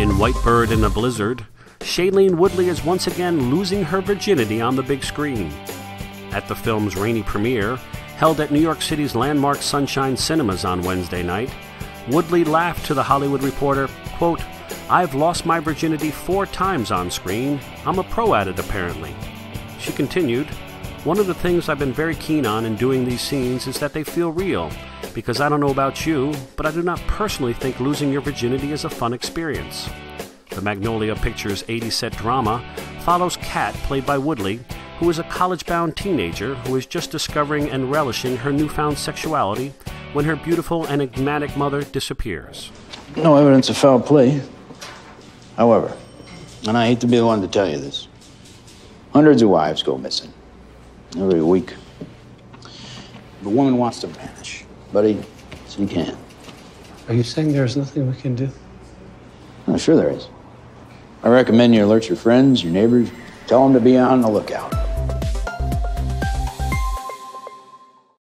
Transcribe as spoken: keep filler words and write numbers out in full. In White Bird in a Blizzard, Shailene Woodley is once again losing her virginity on the big screen. At the film's rainy premiere, held at New York City's Landmark Sunshine Cinemas on Wednesday night, Woodley laughed to The Hollywood Reporter, quote, "I've lost my virginity four times on screen. I'm a pro at it, apparently." She continued, "One of the things I've been very keen on in doing these scenes is that they feel real, because I don't know about you, but I do not personally think losing your virginity is a fun experience." The Magnolia Pictures eighty-set drama follows Kat, played by Woodley, who is a college-bound teenager who is just discovering and relishing her newfound sexuality when her beautiful and enigmatic mother disappears. No evidence of foul play, however, and I hate to be the one to tell you this, hundreds of wives go missing every week. The woman wants to vanish, buddy, she can't. Are you saying there's nothing we can do? No, sure there is. I recommend you alert your friends, your neighbors, tell them to be on the lookout.